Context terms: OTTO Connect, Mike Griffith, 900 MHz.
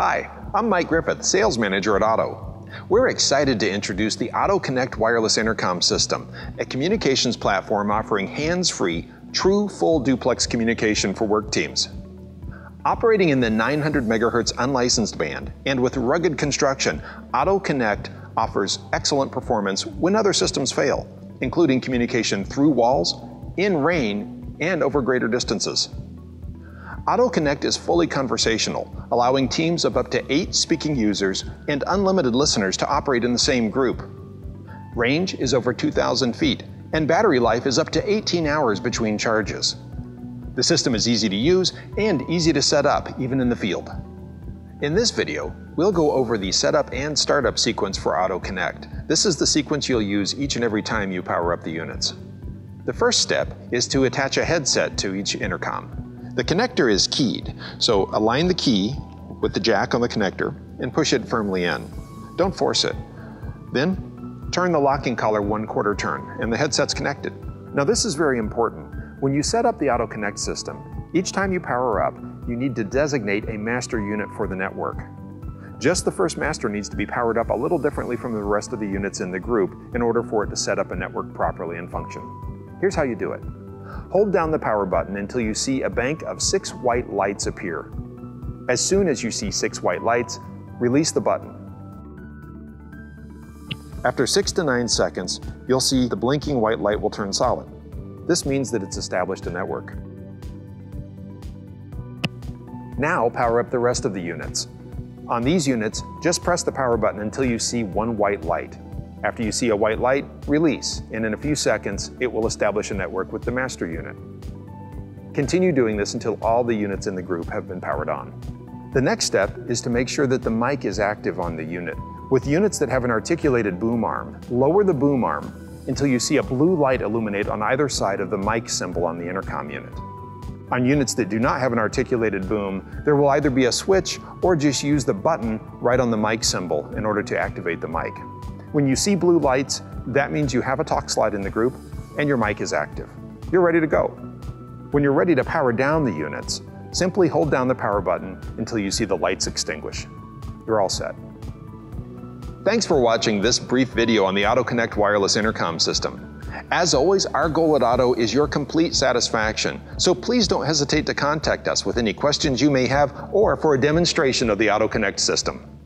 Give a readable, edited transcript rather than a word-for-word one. Hi, I'm Mike Griffith, Sales Manager at OTTO. We're excited to introduce the OTTO Connect Wireless Intercom System, a communications platform offering hands-free, true full duplex communication for work teams. Operating in the 900 MHz unlicensed band and with rugged construction, OTTO Connect offers excellent performance when other systems fail, including communication through walls, in rain, and over greater distances. OTTO Connect is fully conversational, allowing teams of up to 8 speaking users and unlimited listeners to operate in the same group. Range is over 2,000 feet, and battery life is up to 18 hours between charges. The system is easy to use and easy to set up, even in the field. In this video, we'll go over the setup and startup sequence for OTTO Connect. This is the sequence you'll use each and every time you power up the units. The first step is to attach a headset to each intercom. The connector is keyed, so align the key with the jack on the connector and push it firmly in. Don't force it. Then turn the locking collar 1/4 turn and the headset's connected. Now this is very important. When you set up the OTTO Connect system, each time you power up, you need to designate a master unit for the network. Just the first master needs to be powered up a little differently from the rest of the units in the group in order for it to set up a network properly and function. Here's how you do it. Hold down the power button until you see a bank of 6 white lights appear. As soon as you see 6 white lights, release the button. After 6 to 9 seconds, you'll see the blinking white light will turn solid. This means that it's established a network. Now power up the rest of the units. On these units, just press the power button until you see 1 white light. After you see a white light, release, and in a few seconds, it will establish a network with the master unit. Continue doing this until all the units in the group have been powered on. The next step is to make sure that the mic is active on the unit. With units that have an articulated boom arm, lower the boom arm until you see a blue light illuminate on either side of the mic symbol on the intercom unit. On units that do not have an articulated boom, there will either be a switch or just use the button right on the mic symbol in order to activate the mic. When you see blue lights, that means you have a talk slot in the group and your mic is active. You're ready to go. When you're ready to power down the units, simply hold down the power button until you see the lights extinguish. You're all set. Thanks for watching this brief video on the OTTO Connect Wireless Intercom System. As always, our goal at OTTO is your complete satisfaction, so please don't hesitate to contact us with any questions you may have or for a demonstration of the OTTO Connect system.